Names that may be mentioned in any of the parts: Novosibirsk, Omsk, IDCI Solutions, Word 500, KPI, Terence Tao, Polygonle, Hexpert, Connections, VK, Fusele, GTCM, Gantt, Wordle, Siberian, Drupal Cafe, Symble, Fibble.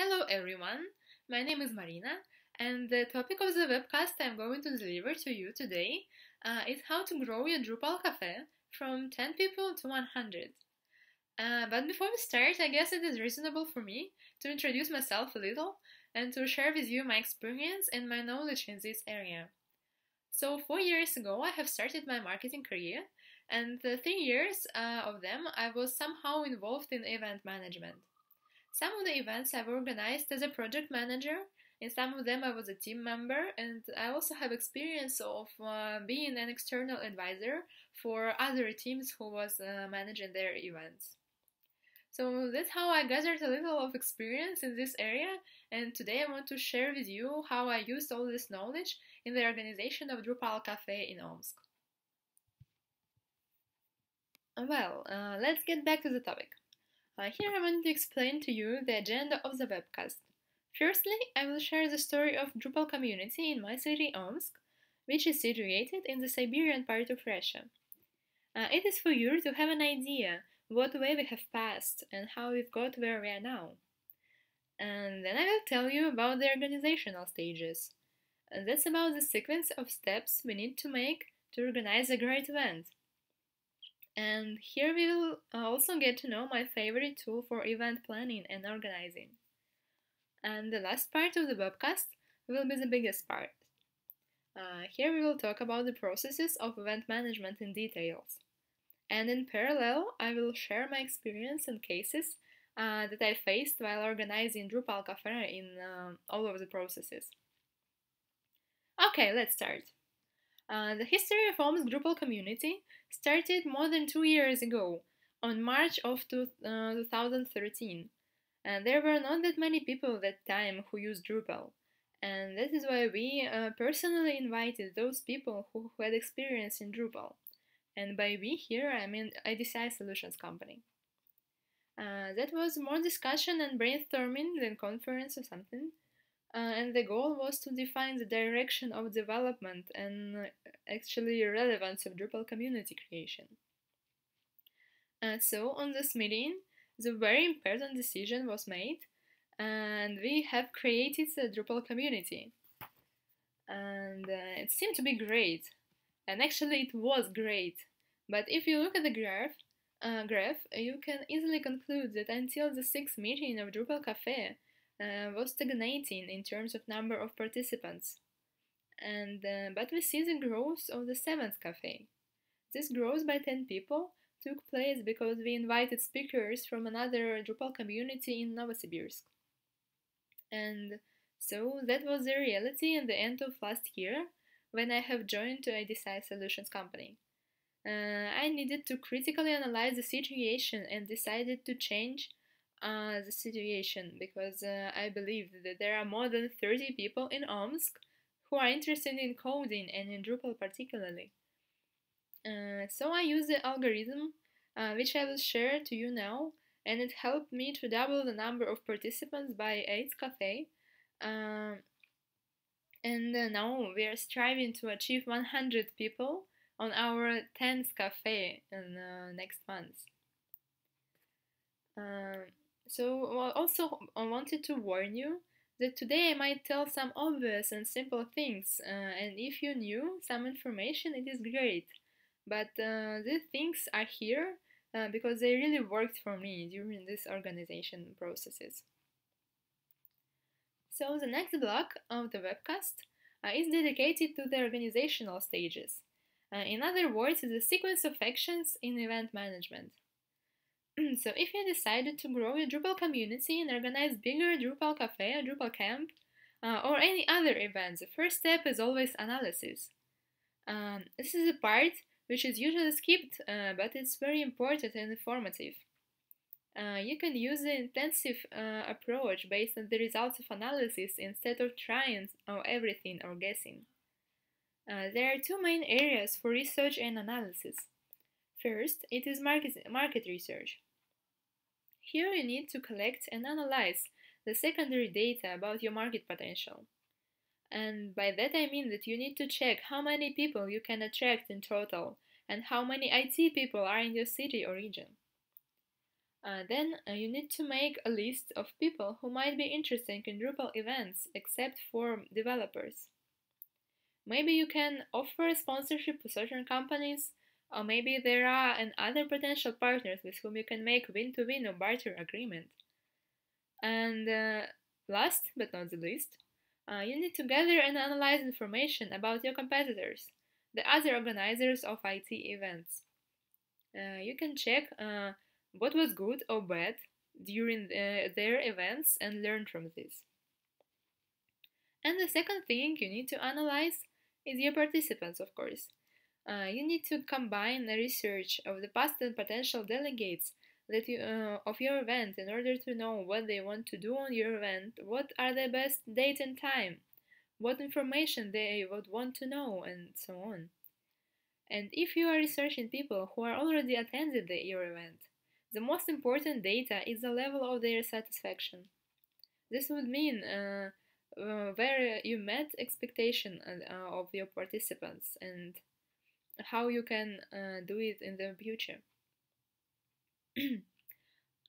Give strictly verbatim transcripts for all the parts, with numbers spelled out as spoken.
Hello everyone, my name is Marina, and the topic of the webcast I'm going to deliver to you today uh, is how to grow your Drupal cafe from ten people to one hundred. Uh, but before we start, I guess it is reasonable for me to introduce myself a little and to share with you my experience and my knowledge in this area. So four years ago I have started my marketing career, and the three years uh, of them I was somehow involved in event management. Some of the events I've organized as a project manager, in some of them I was a team member, and I also have experience of uh, being an external advisor for other teams who was uh, managing their events. So that's how I gathered a little of experience in this area, and today I want to share with you how I used all this knowledge in the organization of Drupal Cafe in Omsk. Well, uh, let's get back to the topic. Uh, here I want to explain to you the agenda of the webcast. Firstly, I will share the story of Drupal community in my city Omsk, which is situated in the Siberian part of Russia. Uh, it is for you to have an idea what way we have passed and how we've got where we are now. And then I will tell you about the organizational stages. And that's about the sequence of steps we need to make to organize a great event. And here we will also get to know my favorite tool for event planning and organizing. And the last part of the webcast will be the biggest part. Uh, here we will talk about the processes of event management in details. And in parallel, I will share my experience and cases uh, that I faced while organizing Drupal Cafe in um, all of the processes. Okay, let's start. Uh, the history of Omsk Drupal community started more than two years ago, on March of two, uh, two thousand thirteen, and there were not that many people at that time who used Drupal, and that is why we uh, personally invited those people who, who had experience in Drupal, and by we here I mean I D C I Solutions company. Uh, that was more discussion and brainstorming than conference or something. Uh, and the goal was to define the direction of development and uh, actually relevance of Drupal community creation. Uh, so on this meeting, the very important decision was made, and we have created the Drupal community. And uh, it seemed to be great, and actually it was great. But if you look at the graph, uh, graph you can easily conclude that until the sixth meeting of Drupal Cafe, Uh, was stagnating in terms of number of participants, and uh, but we see the growth of the seventh cafe. This growth by ten people took place because we invited speakers from another Drupal community in Novosibirsk. And so that was the reality in the end of last year, when I have joined to I D C I Solutions company. Uh, I needed to critically analyze the situation and decided to change Uh, the situation, because uh, I believe that there are more than thirty people in Omsk who are interested in coding and in Drupal particularly. Uh, so I used the algorithm, uh, which I will share to you now, and it helped me to double the number of participants by eighth cafe. Uh, and uh, now we are striving to achieve one hundred people on our tenth cafe in uh, next month. Uh, So, well, also I wanted to warn you that today I might tell some obvious and simple things, uh, and if you knew some information, it is great. But uh, these things are here uh, because they really worked for me during this organization processes. So the next block of the webcast uh, is dedicated to the organizational stages. Uh, in other words, the sequence of actions in event management. So if you decided to grow your Drupal community and organize bigger Drupal Cafe or Drupal Camp uh, or any other events, the first step is always analysis. Um, this is a part which is usually skipped, uh, but it's very important and informative. Uh, you can use the intensive uh, approach based on the results of analysis instead of trying or everything or guessing. Uh, there are two main areas for research and analysis. First, it is market, market research. Here you need to collect and analyze the secondary data about your market potential. And by that I mean that you need to check how many people you can attract in total and how many I T people are in your city or region. Uh, then uh, you need to make a list of people who might be interested in Drupal events, except for developers. Maybe you can offer sponsorship to certain companies, or maybe there are and other potential partners with whom you can make win-to-win or barter agreement. And uh, last but not the least, uh, you need to gather and analyze information about your competitors, the other organizers of I T events. Uh, you can check uh, what was good or bad during uh, their events and learn from this. And the second thing you need to analyze is your participants, of course. Uh, you need to combine the research of the past and potential delegates that you, uh, of your event in order to know what they want to do on your event, what are their best date and time, what information they would want to know, and so on. And if you are researching people who are already attended the, your event, the most important data is the level of their satisfaction. This would mean uh, Uh, where you met expectation uh, of your participants and how you can uh, do it in the future.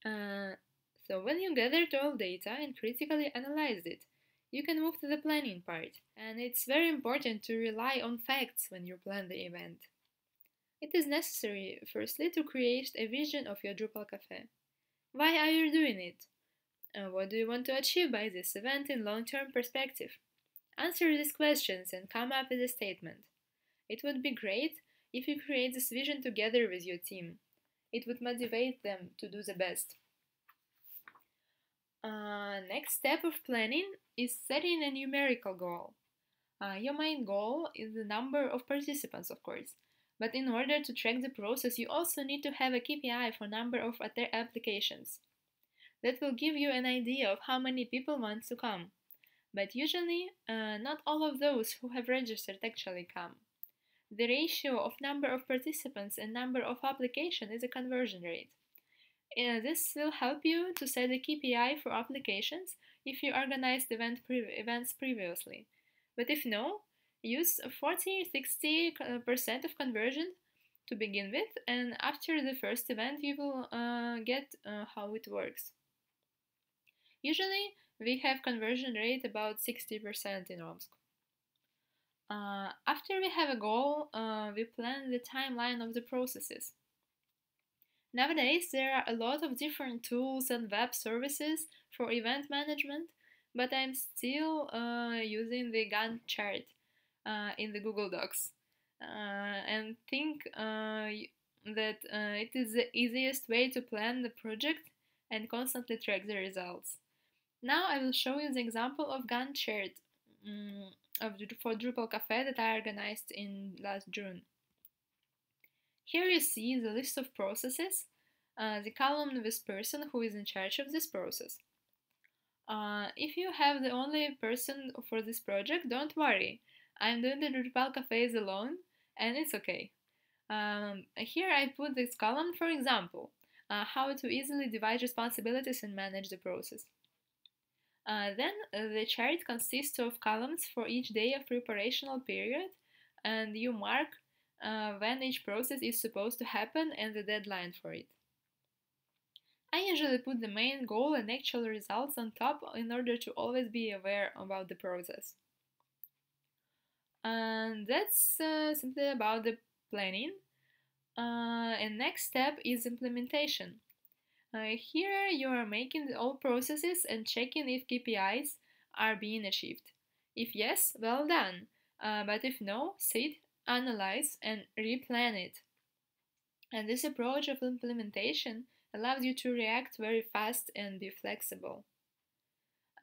uh, so when you gathered all data and critically analyzed it, you can move to the planning part. And it's very important to rely on facts when you plan the event. It is necessary, firstly, to create a vision of your Drupal Café. Why are you doing it? Uh, what do you want to achieve by this event in long-term perspective? Answer these questions and come up with a statement. It would be great if you create this vision together with your team. It would motivate them to do the best. Uh, next step of planning is setting a numerical goal. Uh, your main goal is the number of participants, of course. But in order to track the process, you also need to have a K P I for number of applications. That will give you an idea of how many people want to come. But usually, uh, not all of those who have registered actually come. The ratio of number of participants and number of applications is a conversion rate. Uh, this will help you to set a K P I for applications if you organized event pre events previously. But if no, use forty to sixty percent of conversion to begin with, and after the first event you will uh, get uh, how it works. Usually, we have conversion rate about sixty percent in Omsk. Uh, after we have a goal, uh, we plan the timeline of the processes. Nowadays, there are a lot of different tools and web services for event management, but I'm still uh, using the Gantt chart uh, in the Google Docs, uh, and think uh, that uh, it is the easiest way to plan the project and constantly track the results. Now I will show you the example of Gantt chart um, of, for Drupal Café that I organized in last June. Here you see the list of processes, uh, the column with person who is in charge of this process. Uh, if you have the only person for this project, don't worry. I'm doing the Drupal Cafés alone, and it's okay. Um, here I put this column, for example, uh, how to easily divide responsibilities and manage the process. Uh, then uh, the chart consists of columns for each day of preparational period, and you mark uh, when each process is supposed to happen and the deadline for it. I usually put the main goal and actual results on top in order to always be aware about the process. And that's uh, something about the planning. Uh, and next step is implementation. Uh, here you are making the old processes and checking if K P Is are being achieved. If yes, well done. Uh, but if no, sit, analyze, and replan it. And this approach of implementation allows you to react very fast and be flexible.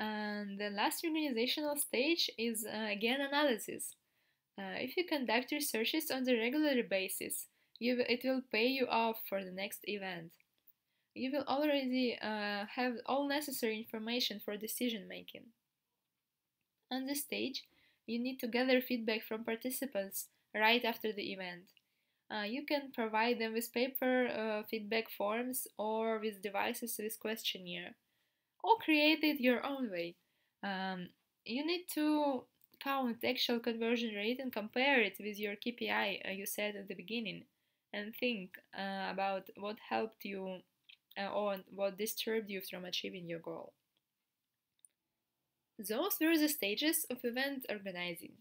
And the last organizational stage is uh, again analysis. Uh, if you conduct researches on a regular basis, you it will pay you off for the next event. You will already uh, have all necessary information for decision making. On this stage, you need to gather feedback from participants right after the event. Uh, you can provide them with paper uh, feedback forms or with devices with questionnaire, or create it your own way. Um, you need to count the actual conversion rate and compare it with your K P I uh, you set at the beginning, and think uh, about what helped you or what disturbed you from achieving your goal. Those were the stages of event organizing,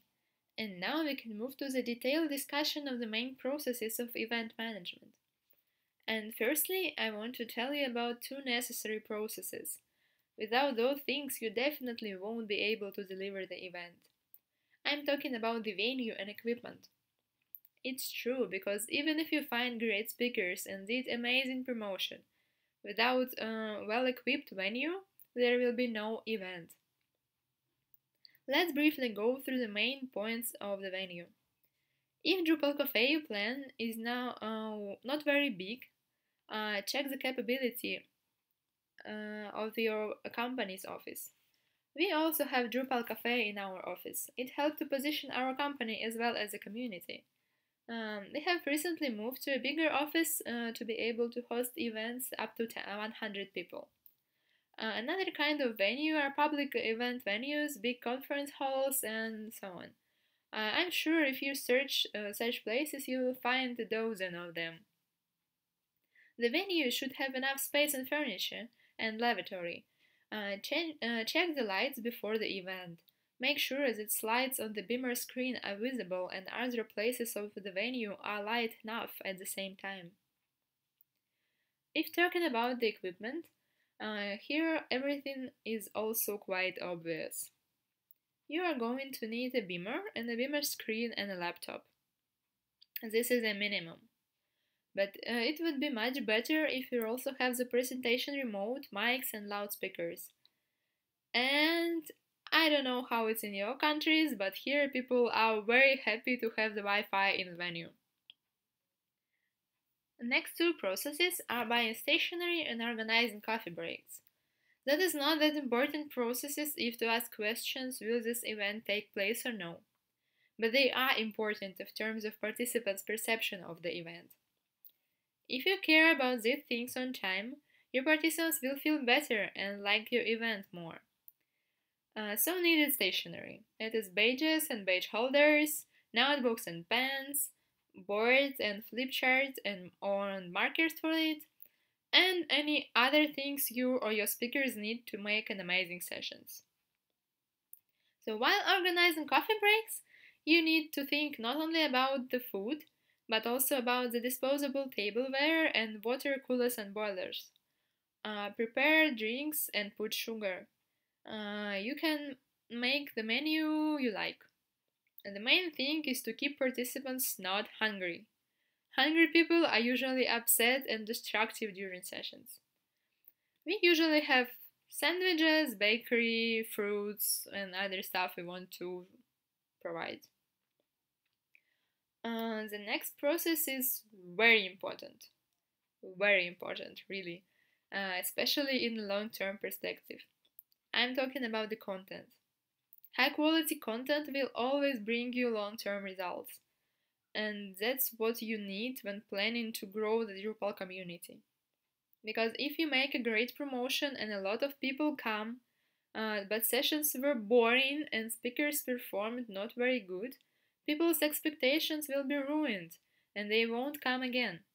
and now we can move to the detailed discussion of the main processes of event management. And firstly, I want to tell you about two necessary processes. Without those things, you definitely won't be able to deliver the event. I'm talking about the venue and equipment. It's true, because even if you find great speakers and did amazing promotion, without a well-equipped venue, there will be no event. Let's briefly go through the main points of the venue. If Drupal Cafe plan is now uh, not very big, uh, check the capability uh, of your company's office. We also have Drupal Cafe in our office. It helped to position our company as well as the community. Um, we have recently moved to a bigger office uh, to be able to host events up to one hundred people. Uh, another kind of venue are public event venues, big conference halls, and so on. Uh, I'm sure if you search uh, such places, you will find a dozen of them. The venue should have enough space and furniture and lavatory. Uh, ch uh, check the lights before the event. Make sure that slides on the beamer screen are visible and other places of the venue are light enough at the same time. If talking about the equipment, Uh, here everything is also quite obvious. You are going to need a beamer and a beamer screen and a laptop. This is a minimum. But uh, it would be much better if you also have the presentation remote, mics and loudspeakers. And I don't know how it's in your countries, but here people are very happy to have the Wi-Fi in the venue. The next two processes are buying stationery and organizing coffee breaks. That is not that important processes if to ask questions will this event take place or no, but they are important in terms of participants' perception of the event. If you care about these things on time, your participants will feel better and like your event more. Uh, so needed stationery. It is badges and badge holders, notebooks and pens, boards and flip charts and or markers for it, and any other things you or your speakers need to make an amazing sessions. So while organizing coffee breaks, you need to think not only about the food, but also about the disposable tableware and water coolers and boilers. Uh, prepare drinks and put sugar. Uh, you can make the menu you like. And the main thing is to keep participants not hungry. Hungry people are usually upset and destructive during sessions. We usually have sandwiches, bakery, fruits, and other stuff we want to provide. Uh, the next process is very important. Very important, really. Uh, especially in the long-term perspective. I'm talking about the content. High-quality content will always bring you long-term results, and that's what you need when planning to grow the Drupal community. Because if you make a great promotion and a lot of people come, uh, but sessions were boring and speakers performed not very good, people's expectations will be ruined, and they won't come again.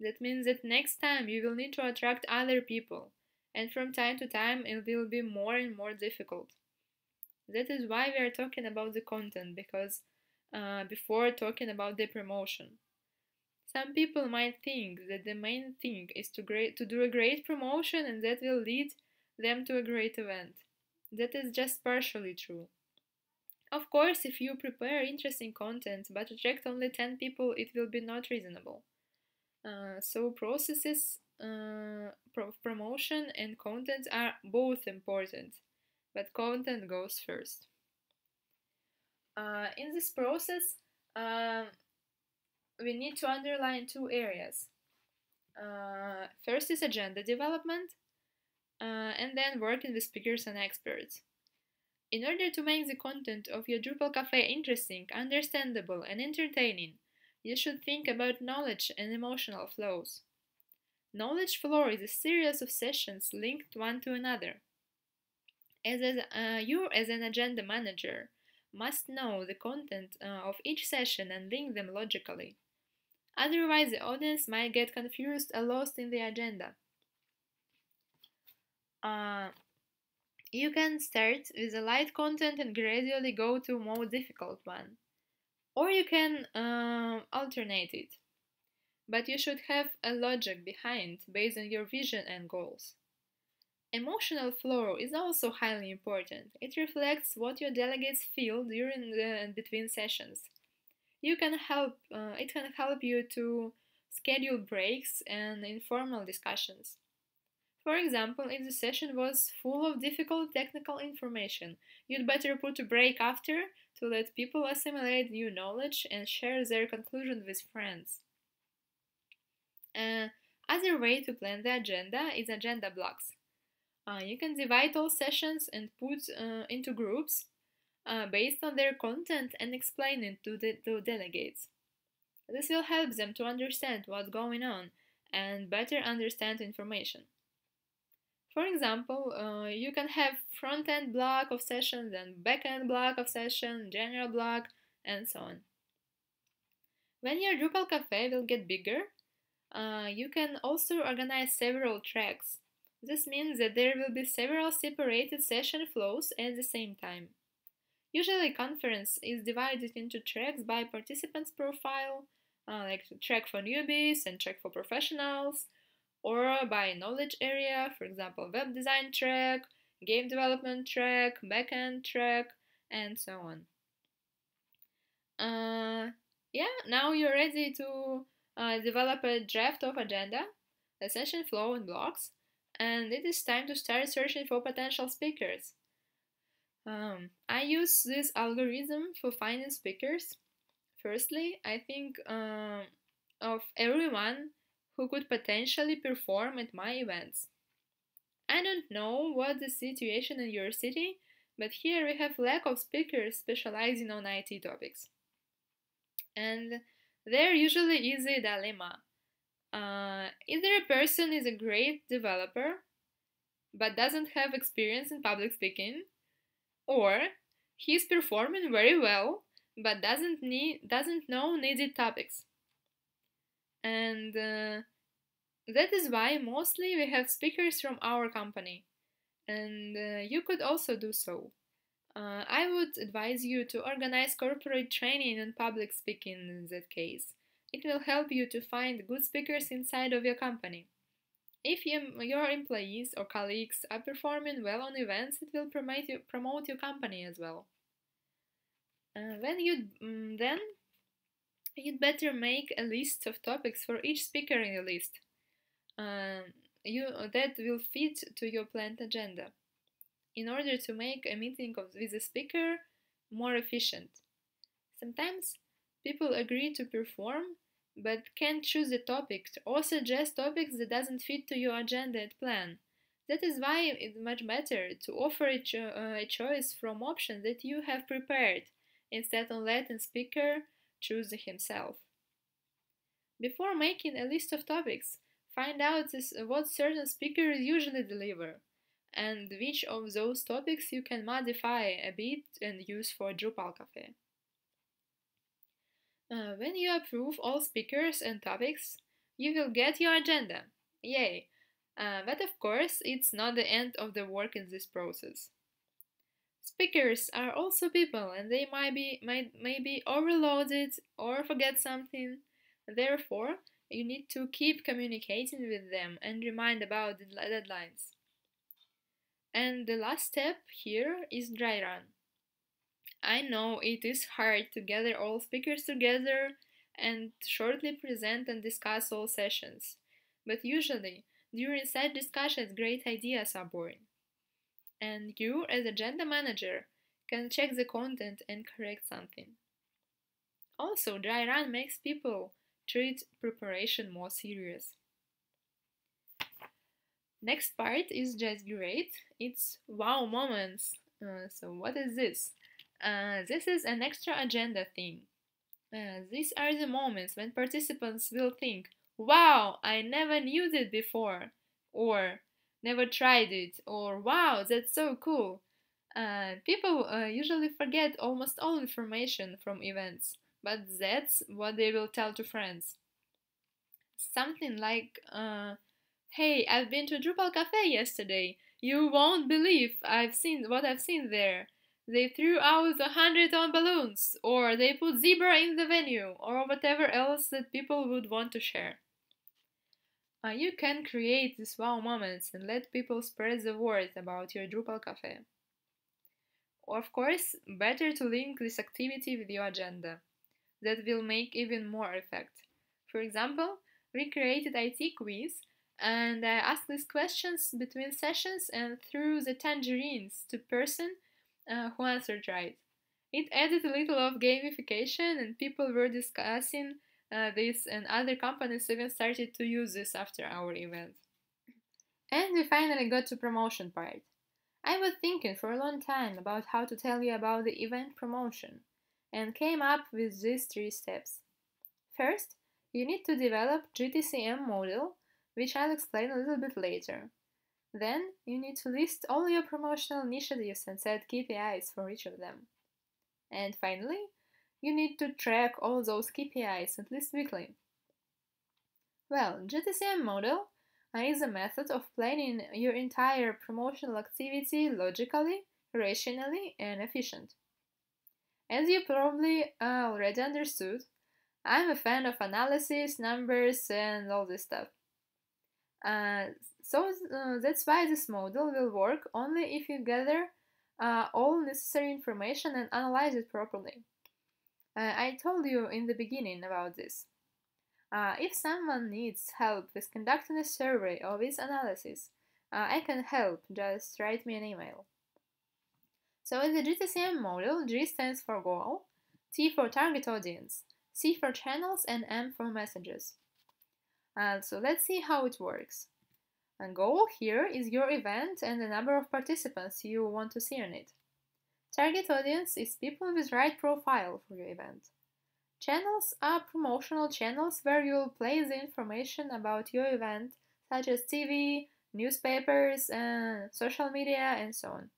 That means that next time you will need to attract other people, and from time to time it will be more and more difficult. That is why we are talking about the content, because uh, before talking about the promotion. Some people might think that the main thing is to, great, to do a great promotion and that will lead them to a great event. That is just partially true. Of course, if you prepare interesting content but attract only ten people, it will be not reasonable. Uh, so processes, uh, pro promotion and content are both important. But content goes first. Uh, in this process, uh, we need to underline two areas. Uh, first is agenda development, uh, and then working with speakers and experts. In order to make the content of your Drupal Cafe interesting, understandable, and entertaining, you should think about knowledge and emotional flows. Knowledge flow is a series of sessions linked one to another. As a, uh, you, as an agenda manager, must know the content uh, of each session and link them logically. Otherwise, the audience might get confused or lost in the agenda. Uh, you can start with a light content and gradually go to a more difficult one. Or you can uh, alternate it. But you should have a logic behind, based on your vision and goals. Emotional flow is also highly important. It reflects what your delegates feel during and between sessions. You can help, uh, it can help you to schedule breaks and informal discussions. For example, if the session was full of difficult technical information, you'd better put a break after to let people assimilate new knowledge and share their conclusion with friends. Uh, other way to plan the agenda is agenda blocks. Uh, you can divide all sessions and put uh, into groups uh, based on their content and explain it to the to delegates. This will help them to understand what's going on and better understand information. For example, uh, you can have front-end block of sessions and back-end block of session, general block, and so on. When your Drupal cafe will get bigger, uh, you can also organize several tracks. This means that there will be several separated session flows at the same time. Usually, conference is divided into tracks by participants' profile, uh, like track for newbies and track for professionals, or by knowledge area, for example, web design track, game development track, backend track, and so on. Uh, yeah, now you're ready to uh, develop a draft of agenda, a session flow and blocks, and it is time to start searching for potential speakers. Um, I use this algorithm for finding speakers. Firstly, I think um, of everyone who could potentially perform at my events. I don't know what the situation in your city, but here we have lack of speakers specializing on I T topics. And there usually is a dilemma. Uh, either a person is a great developer, but doesn't have experience in public speaking, or he's performing very well, but doesn't need doesn't know needed topics. And uh, that is why mostly we have speakers from our company. And uh, you could also do so. Uh, I would advise you to organize corporate training on public speaking in that case. It will help you to find good speakers inside of your company. If you, your employees or colleagues are performing well on events, it will promote, you, promote your company as well. Uh, when you, mm, then you'd better make a list of topics for each speaker in your list uh, you, that will fit to your planned agenda, in order to make a meeting of, with a speaker more efficient. Sometimes people agree to perform, but can't choose a topic or suggest topics that doesn't fit to your agenda and plan. That is why it's much better to offer a, cho uh, a choice from options that you have prepared, instead of letting speaker choose himself. Before making a list of topics, find out this, what certain speakers usually deliver, and which of those topics you can modify a bit and use for Drupal Cafe. Uh, when you approve all speakers and topics, you will get your agenda. Yay! Uh, but of course, it's not the end of the work in this process. Speakers are also people, and they might be, might, may be overloaded or forget something. Therefore, you need to keep communicating with them and remind about the deadlines. And the last step here is dry run. I know it is hard to gather all speakers together and shortly present and discuss all sessions, but usually during such discussions great ideas are born. And you, as agenda manager, can check the content and correct something. Also, dry run makes people treat preparation more serious. Next part is just great. It's wow moments. Uh, so what is this? Uh, this is an extra agenda theme. Uh, these are the moments when participants will think, wow, I never knew that before, or never tried it, or wow, that's so cool. Uh, people uh, usually forget almost all information from events, but that's what they will tell to friends. Something like, uh, Hey, I've been to Drupal Cafe yesterday. You won't believe I've seen what I've seen there. They threw out a hundred on balloons, or they put zebra in the venue, or whatever else that people would want to share. Uh, you can create these wow moments and let people spread the word about your Drupal Cafe. Of course, better to link this activity with your agenda. That will make even more effect. For example, we created I T quiz, and I asked these questions between sessions and threw the tangerines to person uh, who answered right. It added a little of gamification, and people were discussing uh, this, and other companies even started to use this after our event. And we finally got to promotion part. I was thinking for a long time about how to tell you about the event promotion, and came up with these three steps. First, you need to develop G T C M model, which I'll explain a little bit later. Then, you need to list all your promotional initiatives and set K P Is for each of them. And finally, you need to track all those K P Is at least weekly. Well, G T C M model is a method of planning your entire promotional activity logically, rationally, and efficient. As you probably already understood, I'm a fan of analysis, numbers, and all this stuff. Uh, so uh, that's why this model will work only if you gather uh, all necessary information and analyze it properly. Uh, I told you in the beginning about this. Uh, if someone needs help with conducting a survey or with analysis, uh, I can help, just write me an email. So in the G T C M model, G stands for goal, T for target audience, C for channels, and M for messages. Uh, so let's see how it works. A goal here is your event and the number of participants you want to see on it. Target audience is people with right profile for your event. Channels are promotional channels where you will place the information about your event, such as T V, newspapers, uh, social media, and so on.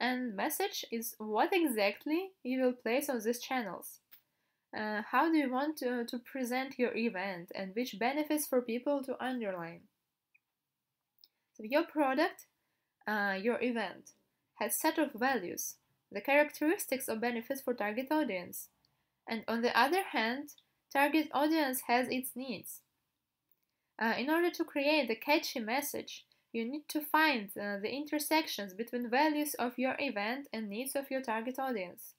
And message is what exactly you will place on these channels. Uh, how do you want to, to present your event, and which benefits for people to underline? So your product, uh, your event, has set of values, the characteristics or benefits for target audience. And on the other hand, target audience has its needs. Uh, in order to create a catchy message, you need to find uh, the intersections between values of your event and needs of your target audience.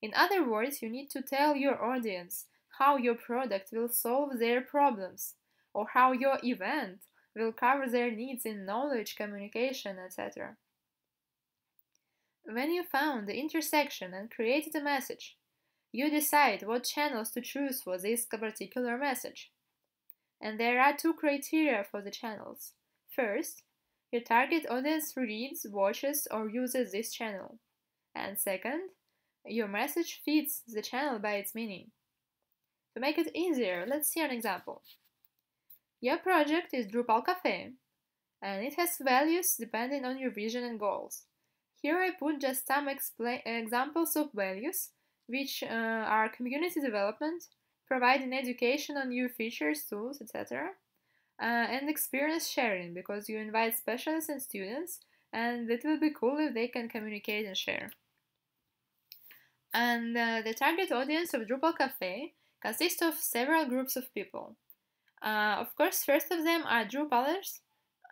In other words, you need to tell your audience how your product will solve their problems, or how your event will cover their needs in knowledge, communication, et cetera. When you found the intersection and created a message, you decide what channels to choose for this particular message. And there are two criteria for the channels. First, your target audience reads, watches, or uses this channel. And second, your message fits the channel by its meaning. To make it easier, let's see an example. Your project is Drupal Cafe, and it has values depending on your vision and goals. Here I put just some examples of values, which uh, are community development, providing education on new features, tools, et cetera, uh, and experience sharing, because you invite specialists and students, and it will be cool if they can communicate and share. And uh, the target audience of Drupal Cafe consists of several groups of people. Uh, of course, first of them are Drupalers,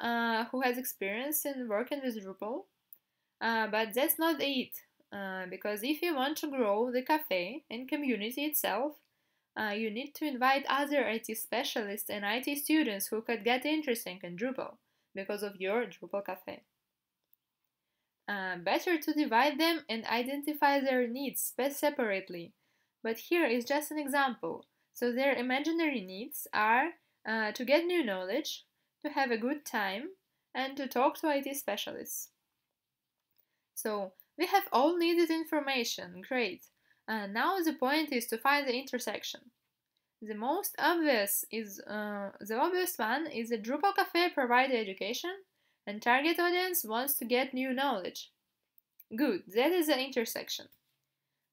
uh, who has experience in working with Drupal. Uh, but that's not it, uh, because if you want to grow the cafe and community itself, uh, you need to invite other I T specialists and I T students who could get interesting in Drupal because of your Drupal Cafe. Uh, better to divide them and identify their needs separately, but here is just an example. So their imaginary needs are uh, to get new knowledge, to have a good time, and to talk to I T specialists. So we have all needed information, great. Uh, now the point is to find the intersection. The most obvious is uh, the obvious one is that Drupal Cafe provides education, and target audience wants to get new knowledge. Good, that is the intersection.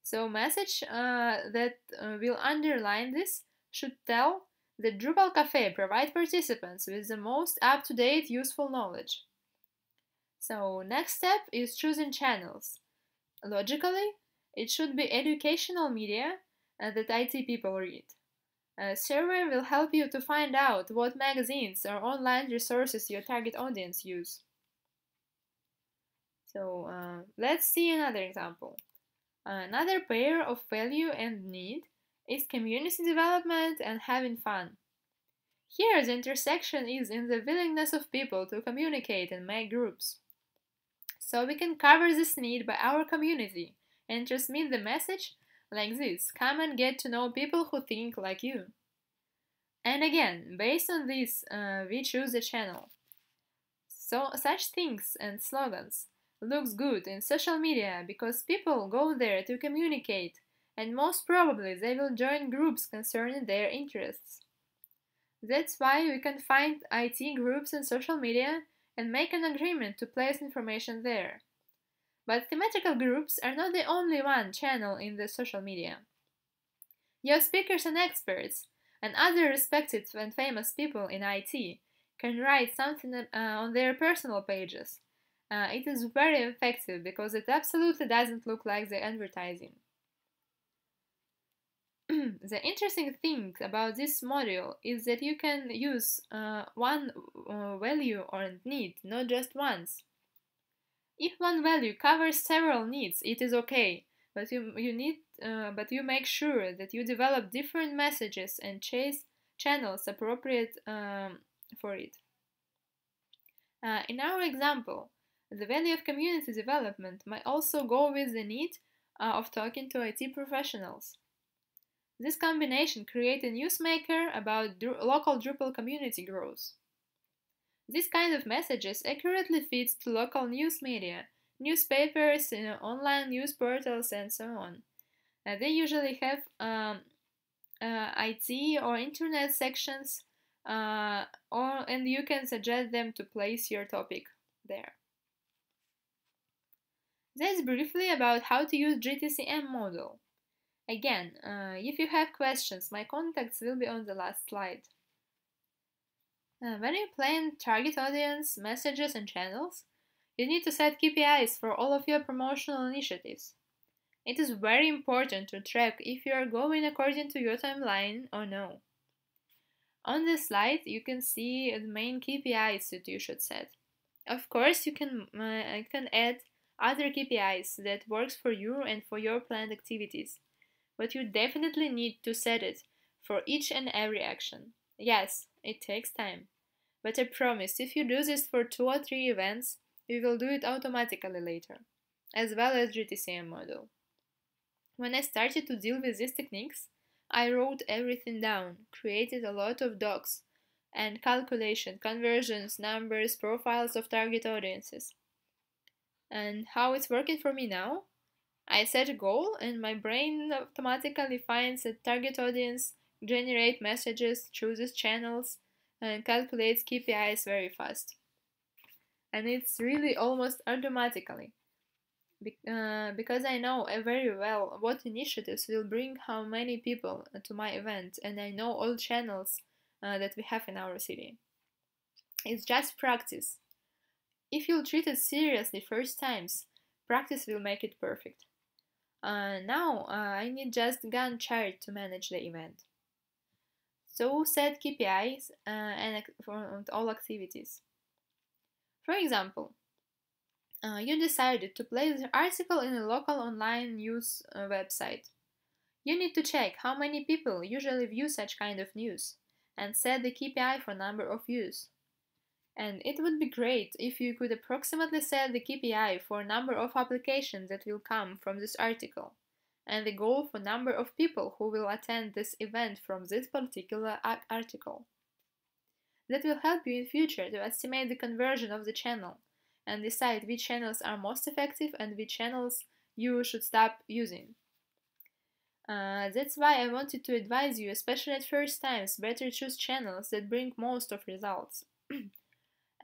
So message uh, that uh, will underline this should tell The Drupal Café provides participants with the most up-to-date useful knowledge. So next step is choosing channels. Logically, it should be educational media uh, that I T people read. A survey will help you to find out what magazines or online resources your target audience use. So uh, let's see another example. Another pair of value and need is community development and having fun. Here the intersection is in the willingness of people to communicate and make groups. So we can cover this need by our community and transmit the message like this: come and get to know people who think like you. And again, based on this, uh, we choose a channel. So such things and slogans looks good in social media because people go there to communicate, and most probably they will join groups concerning their interests. That's why we can find I T groups in social media and make an agreement to place information there. But thematical groups are not the only one channel in the social media. Your speakers and experts and other respected and famous people in I T can write something uh, on their personal pages. Uh, it is very effective because it absolutely doesn't look like the advertising. The interesting thing about this module is that you can use uh, one uh, value or need, not just once. If one value covers several needs, it is okay, but you, you need, uh, but you make sure that you develop different messages and chase channels appropriate um, for it. Uh, in our example, the value of community development might also go with the need uh, of talking to I T professionals. This combination creates a newsmaker about dru local Drupal community growth. This kind of messages accurately fits to local news media, newspapers, you know, online news portals, and so on. Uh, they usually have um, uh, I T or internet sections, uh, or, and you can suggest them to place your topic there. That's briefly about how to use G T C M model. Again, uh, if you have questions, my contacts will be on the last slide. Uh, when you plan target audience, messages and channels, you need to set K P Is for all of your promotional initiatives. It is very important to track if you are going according to your timeline or no. On this slide, you can see the main K P Is that you should set. Of course, you can, uh, you can add other K P Is that works for you and for your planned activities, but you definitely need to set it for each and every action. Yes, it takes time, but I promise if you do this for two or three events, you will do it automatically later, as well as G T C M model. When I started to deal with these techniques, I wrote everything down, created a lot of docs and calculation, conversions, numbers, profiles of target audiences. And how it's working for me now? I set a goal and my brain automatically finds a target audience, generates messages, chooses channels, and calculates K P Is very fast. And it's really almost automatically, Be uh, because I know very well what initiatives will bring how many people to my event, and I know all channels uh, that we have in our city. It's just practice. If you'll treat it seriously first times, practice will make it perfect. Uh, now uh, I need just Gantt chart to manage the event. So set K P Is uh, and for all activities. For example, uh, you decided to place the article in a local online news uh, website. You need to check how many people usually view such kind of news and set the K P I for number of views. And it would be great if you could approximately set the K P I for number of applications that will come from this article, and the goal for number of people who will attend this event from this particular article. That will help you in future to estimate the conversion of the channel and decide which channels are most effective and which channels you should stop using. Uh, that's why I wanted to advise you, especially at first times, better choose channels that bring most of results.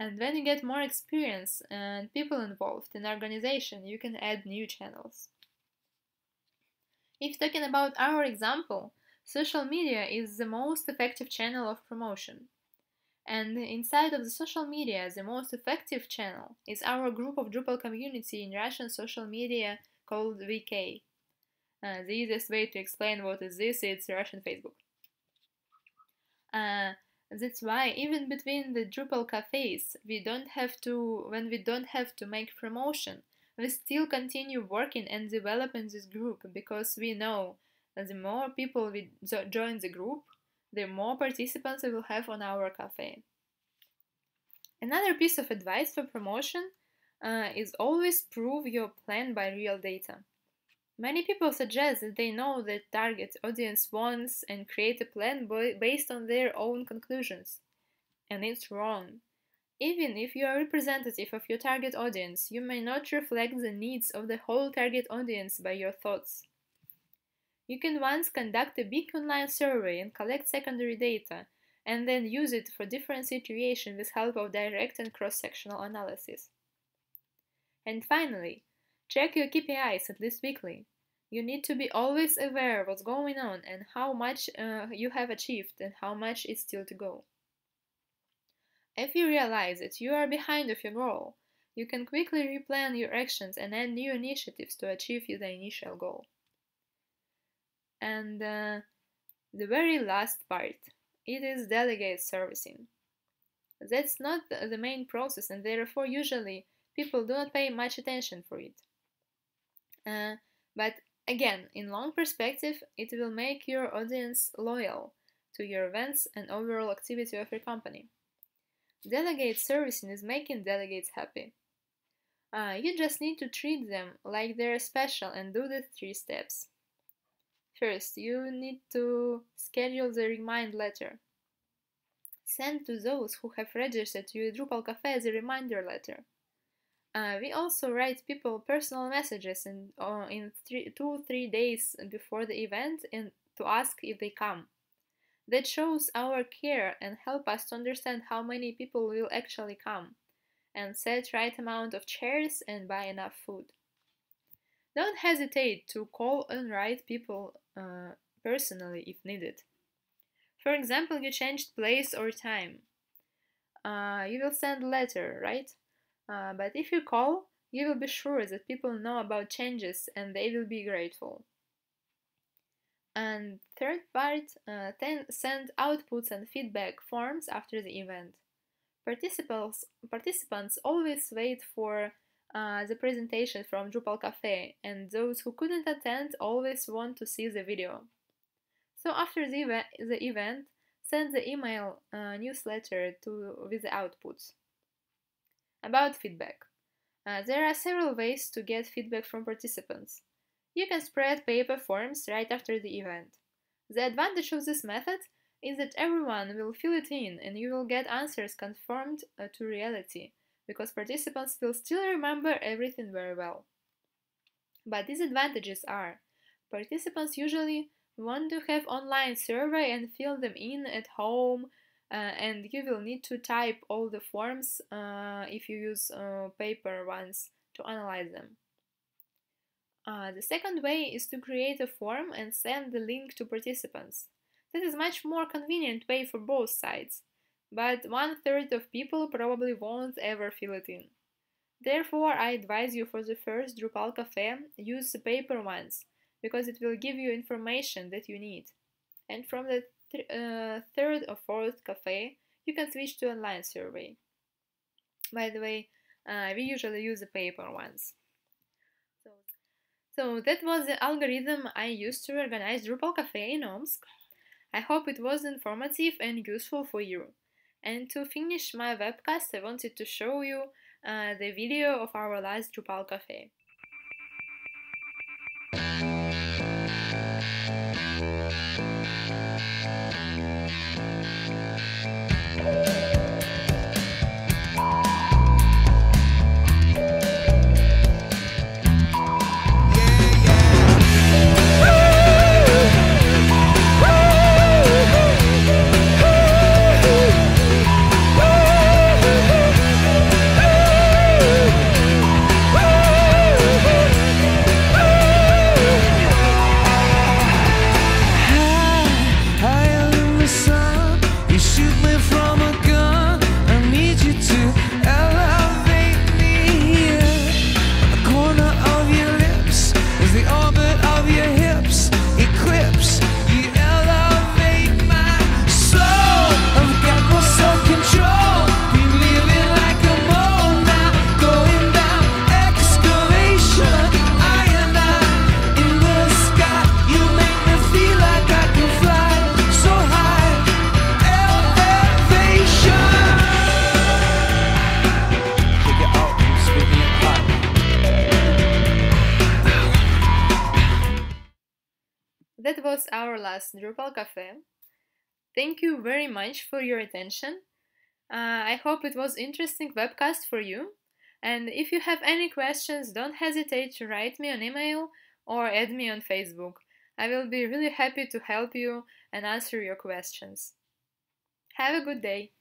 And when you get more experience and people involved in organization, you can add new channels. If talking about our example, Social media is the most effective channel of promotion. And inside of the social media, the most effective channel is our group of Drupal community in Russian social media called V K. Uh, the easiest way to explain what is this is Russian Facebook. Uh, that's why even between the Drupal cafes, we don't have to, when we don't have to make promotion, we still continue working and developing this group, because we know that the more people we join the group, the more participants we will have on our cafe. Another piece of advice for promotion uh, is always prove your plan by real data. Many people suggest that they know their target audience wants and create a plan based on their own conclusions. And it's wrong. Even if you are representative of your target audience, you may not reflect the needs of the whole target audience by your thoughts. You can once conduct a big online survey and collect secondary data, and then use it for different situations with help of direct and cross-sectional analysis. And finally, check your K P Is at least weekly. You need to be always aware of what's going on and how much uh, you have achieved and how much is still to go. If you realize that you are behind of your goal, you can quickly replan your actions and add new initiatives to achieve the initial goal. And uh, the very last part, it is delegate servicing. That's not the main process, and therefore usually people do not pay much attention for it. Uh, but again, in long perspective, it will make your audience loyal to your events and overall activity of your company. Delegate servicing is making delegates happy. Uh, you just need to treat them like they're special and do the three steps. First, you need to schedule the remind letter. Send to those who have registered to your Drupal cafe the reminder letter. Uh, we also write people personal messages in, uh, in three, two, three days before the event and to ask if they come. That shows our care and help us to understand how many people will actually come, and set right amount of chairs and buy enough food. Don't hesitate to call and write people uh, personally if needed. For example, you changed place or time. Uh, you will send a letter, right? Uh, but if you call, you will be sure that people know about changes and they will be grateful. And third part, uh, then send outputs and feedback forms after the event. Participants, participants always wait for uh, the presentation from Drupal Cafe, and those who couldn't attend always want to see the video. So after the, ev the event, send the email uh, newsletter to, with the outputs. About feedback. Uh, there are several ways to get feedback from participants. You can spread paper forms right after the event. The advantage of this method is that everyone will fill it in and you will get answers conformed uh, to reality, because participants will still remember everything very well. But disadvantages are, participants usually want to have online survey and fill them in at home, uh, and you will need to type all the forms uh, if you use uh, paper ones to analyze them. Uh, the second way is to create a form and send the link to participants. That is a much more convenient way for both sides, but one third of people probably won't ever fill it in. Therefore, I advise you for the first Drupal Cafe, use the paper ones, because it will give you information that you need. And from the th uh, third or fourth cafe, you can switch to online survey. By the way, uh, we usually use the paper ones. So that was the algorithm I used to organize Drupal Cafe in Omsk. I hope it was informative and useful for you. And to finish my webcast, I wanted to show you uh, the video of our last Drupal Cafe. our last Drupal Cafe. Thank you very much for your attention. Uh, I hope it was interesting webcast for you. And if you have any questions, don't hesitate to write me an email or add me on Facebook. I will be really happy to help you and answer your questions. Have a good day!